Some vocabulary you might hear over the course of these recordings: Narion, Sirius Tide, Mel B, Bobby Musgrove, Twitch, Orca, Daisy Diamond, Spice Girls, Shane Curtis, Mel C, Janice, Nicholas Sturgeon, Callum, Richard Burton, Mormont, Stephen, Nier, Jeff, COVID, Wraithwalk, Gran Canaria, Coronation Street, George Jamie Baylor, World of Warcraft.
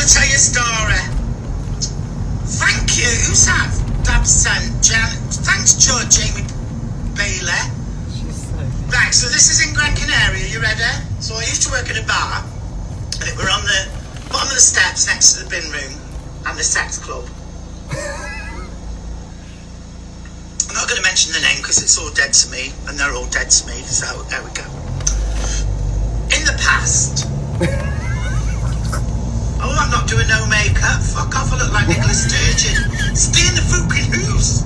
going to tell you a story. Thank you, Dabson, Jan. Thanks, George Jamie Baylor. Right, so this is in Gran Canaria. You ready? So I used to work at a bar, and it were on the bottom of the steps next to the bin room and the sex club. I'm not going to mention the name because it's all dead to me, and they're all dead to me, so there we go. In the past. Oh, I'm not doing no makeup. Fuck off, I look like Nicholas Sturgeon. Stay in the fucking house.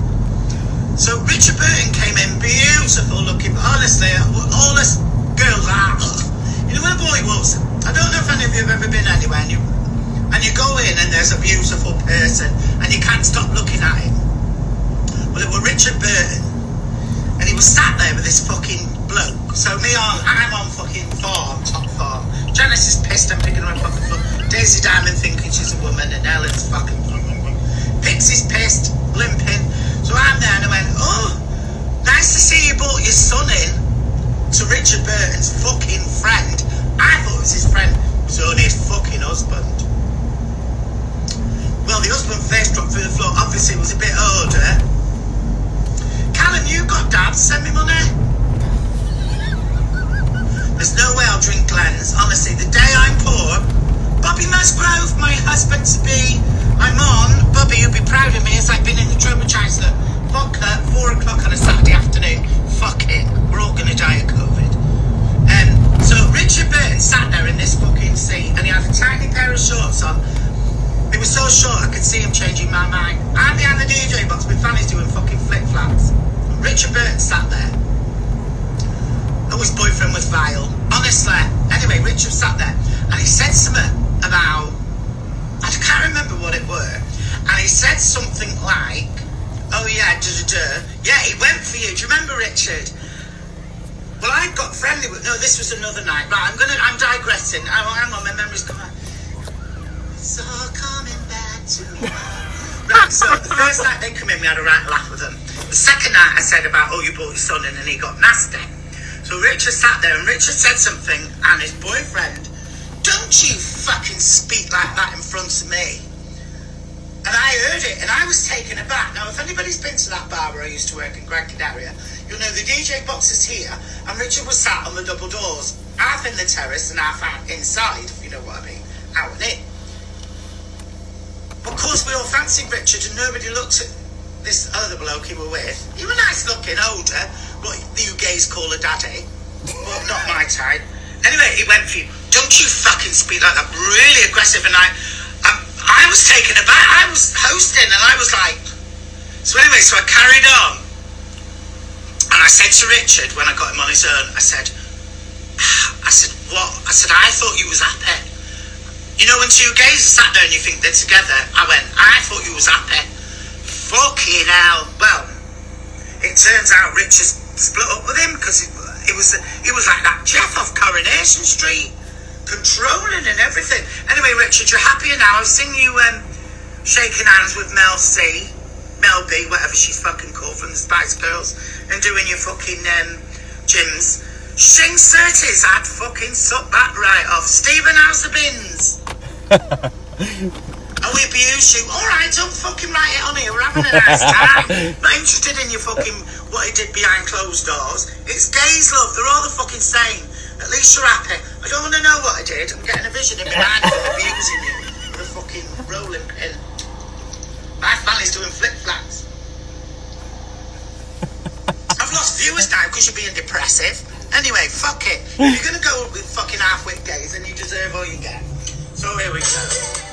So Richard Burton came in, beautiful looking. Honestly, all us girls are. You know what a boy was? I don't know if any of you have ever been anywhere, and you go in and there's a beautiful person, and you can't stop looking at him. Well, it was Richard Burton, and he was sat there with this fucking bloke. So I'm on fucking form, top form. Janice is pissed, I'm picking her up off the floor. Daisy Diamond thinking she's a woman, and Ellen's fucking... Pixie's pissed, limping. So I'm there, and I went, oh, nice to see you brought your son in to Richard Burton's fucking friend. I thought it was his friend. It was only his fucking husband. Well, the husband face dropped through the floor. Obviously, it was a bit older. Callum, you got Dad, send me money. There's no way I'll drink Glenn's. Honestly, the day I'm poor, Bobby Musgrove, my husband to be, I'm on. Bobby, you'll be proud of me. It's like being in the Traumatizer. Vodka, 4 o'clock on a Saturday afternoon. Fuck it. We're all going to die of COVID. So Richard Burton sat there in this fucking seat, and he had a tiny pair of shorts on. It was so short, I could see him changing my mind. I'm behind the DJ box, my fanny's doing fucking flip-flops. Richard Burton sat there. Oh, his boyfriend was vile. Honestly. Anyway, Richard sat there, and he said something about... I can't remember what it were. And he said something like, oh yeah, yeah, he went for you. Do you remember, Richard? Well, I got friendly with... No, this was another night. Right, I'm digressing. Oh, hang on, my memory's coming. It's all coming back to me. Right, so the first night they come in, we had a right laugh with them. The second night I said about, oh, you brought your son in and he got nasty. So Richard sat there and Richard said something, and his boyfriend, don't you fucking speak like that in front of me. And I heard it and I was taken aback. Now, if anybody's been to that bar where I used to work in Gran Canaria, you'll know the DJ box is here and Richard was sat on the double doors, half in the terrace and half out inside, if you know what I mean, out and in. Of course, we all fancied Richard and nobody looked at this other bloke he were with. He was nice looking, older, what you gays call a daddy, but not my type. Anyway, he went for you. Don't you fucking speak like that. Really aggressive. And I was taken aback. I was hosting and I was like... So anyway, so I carried on. And I said to Richard, when I got him on his own, I said, what? I said, I thought you was happy. You know when two gays are sat there and you think they're together? I went, I thought you was happy. Fucking hell. Well, it turns out Richard split up with him because it was like that Jeff off Coronation Street, controlling and everything. Anyway, Richard, you're happier now. I've seen you shaking hands with Mel C, Mel B, whatever she's fucking called from the Spice Girls, and doing your fucking gyms. Shane Curtis, I'd fucking suck that right off. Stephen, how's the bins? Oh, we abuse you. Alright, don't fucking write it on here. We're having a nice time. Not interested in your fucking what he did behind closed doors. It's gays, love. They're all the fucking same. At least you're happy. I don't want to know what I did. I'm getting a vision in my mind of abusing you with a fucking rolling pin. My family's doing flip-flaps. I've lost viewers now because you're being depressive. Anyway, fuck it. If you're going to go with fucking half-wit gays, then you deserve all you get. So here we go.